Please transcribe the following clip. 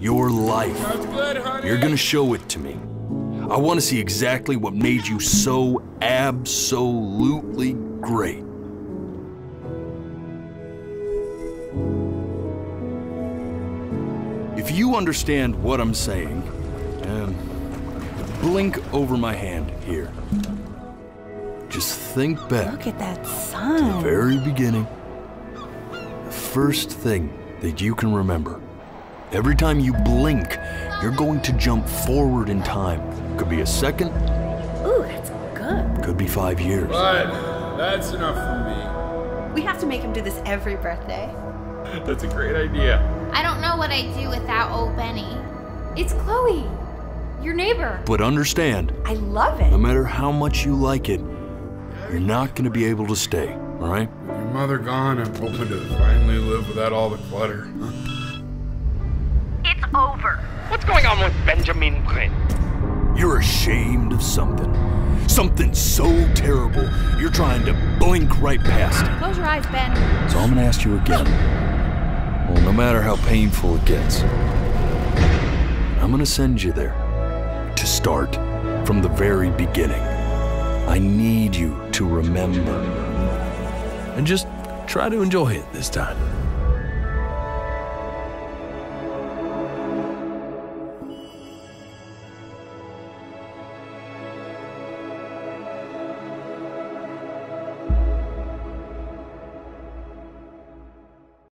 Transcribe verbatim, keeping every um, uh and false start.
Your life. Sounds good, honey. You're gonna show it to me. I want to see exactly what made you so absolutely great. If you understand what I'm saying, um, blink over my hand here. Just think back. Look at that sun. To the very beginning. The first thing that you can remember. Every time you blink, you're going to jump forward in time. Could be a second. Ooh, that's good. Could be five years. But that's enough for me. We have to make him do this every birthday. That's a great idea. I don't know what I'd do without old Benny. It's Chloe, your neighbor. But understand. I love it. No matter how much you like it, you're not going to be able to stay, all right? With your mother gone, I'm hoping to finally live without all the clutter. Over. What's going on with Benjamin Quinn? You're ashamed of something. Something so terrible, you're trying to blink right past it. Close your eyes, Ben. So I'm gonna ask you again. Well, no matter how painful it gets, I'm gonna send you there to start from the very beginning. I need you to remember. And just try to enjoy it this time.